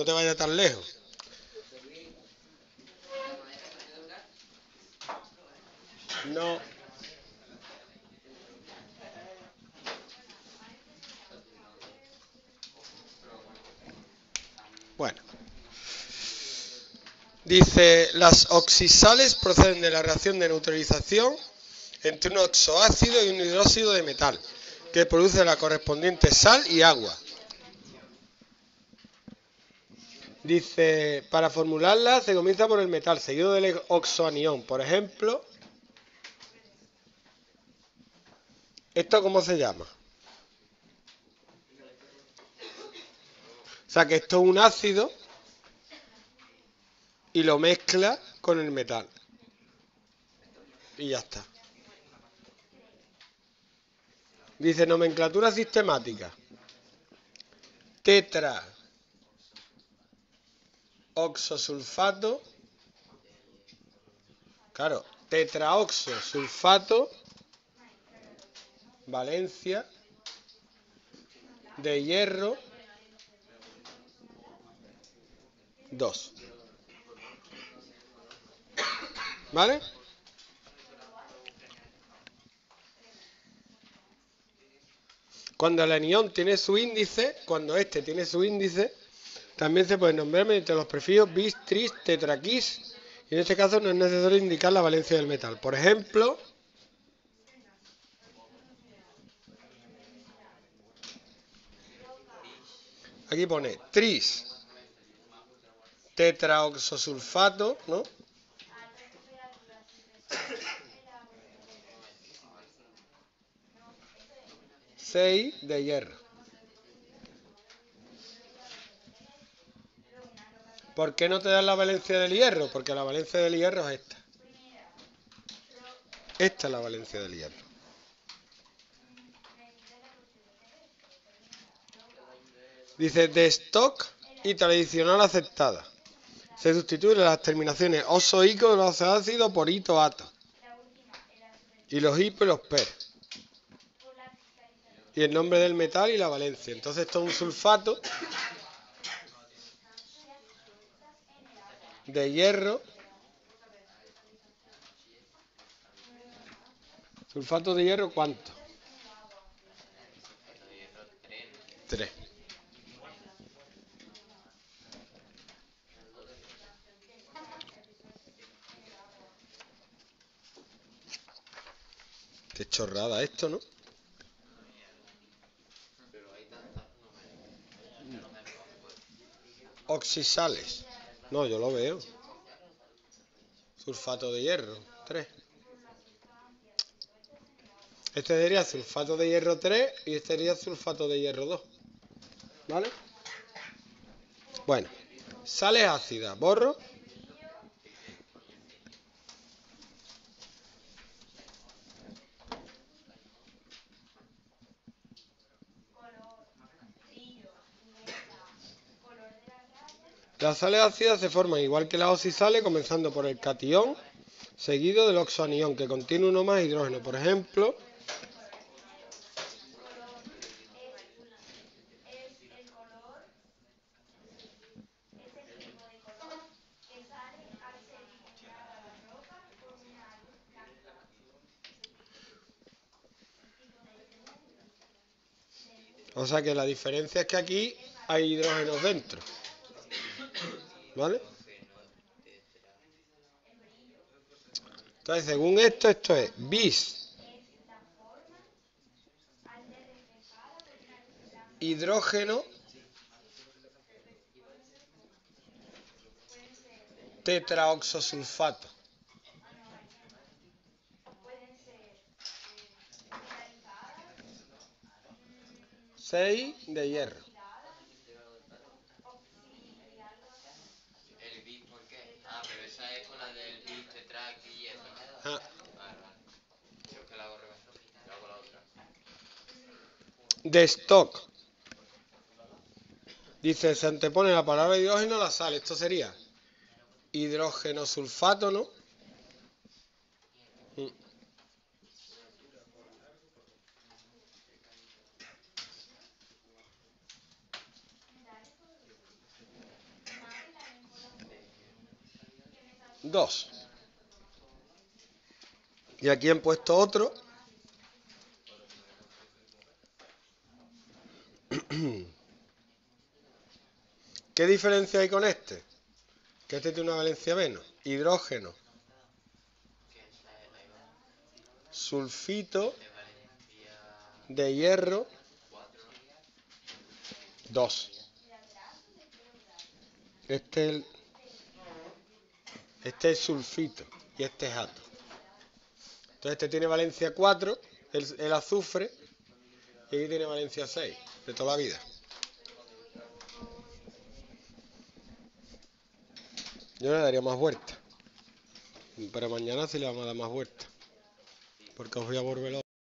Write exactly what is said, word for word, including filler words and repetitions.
No te vayas tan lejos. No. Bueno. Dice, las oxisales proceden de la reacción de neutralización entre un oxoácido y un hidróxido de metal, que produce la correspondiente sal y agua. Dice, para formularla se comienza por el metal, seguido del oxoanión. Por ejemplo, ¿esto cómo se llama? O sea, que esto es un ácido y lo mezcla con el metal. Y ya está. Dice, nomenclatura sistemática. Tetra oxosulfato. Claro, tetraoxosulfato. Valencia. De hierro. dos. ¿Vale? Cuando el anión tiene su índice, cuando este tiene su índice, también se puede nombrar mediante los prefijos bis, tris, tetraquis. Y en este caso no es necesario indicar la valencia del metal. Por ejemplo, aquí pone tris tetraoxosulfato, ¿no? seis de hierro. ¿Por qué no te dan la valencia del hierro? Porque la valencia del hierro es esta. Esta es la valencia del hierro. Dice, de stock y tradicional aceptada. Se sustituyen las terminaciones osoico de los ácidos por ito, ato. Y los hipo y los per. Y el nombre del metal y la valencia. Entonces esto es un sulfato de hierro. ¿Sulfato de hierro cuánto? tres. Qué chorrada esto, ¿no? Oxisales. No, yo lo veo. Sulfato de hierro, tres. Este sería sulfato de hierro tres y este sería sulfato de hierro dos. ¿Vale? Bueno. Sales ácidas. Borro. Las sales ácidas se forman igual que las oxisales, comenzando por el catión, seguido del oxoanión, que contiene uno más hidrógeno. Por ejemplo, o sea que la diferencia es que aquí hay hidrógenos dentro. ¿Vale? Entonces, según esto, esto es bis hidrógeno tetraoxosulfato. seis de hierro. Ah. De stock. Dice, se antepone la palabra hidrógeno a la sal. Esto sería hidrógeno sulfato, ¿no? Mm. dos. Y aquí han puesto otro. ¿Qué diferencia hay con este? Que este tiene una valencia menos. Hidrógeno, sulfito de hierro, dos. Este es el, este es sulfito y este es átomo. Entonces este tiene valencia cuatro, el, el azufre, y aquí tiene valencia seis, de toda la vida. Yo le daría más vueltas, pero mañana sí le vamos a dar más vueltas, porque os voy a volver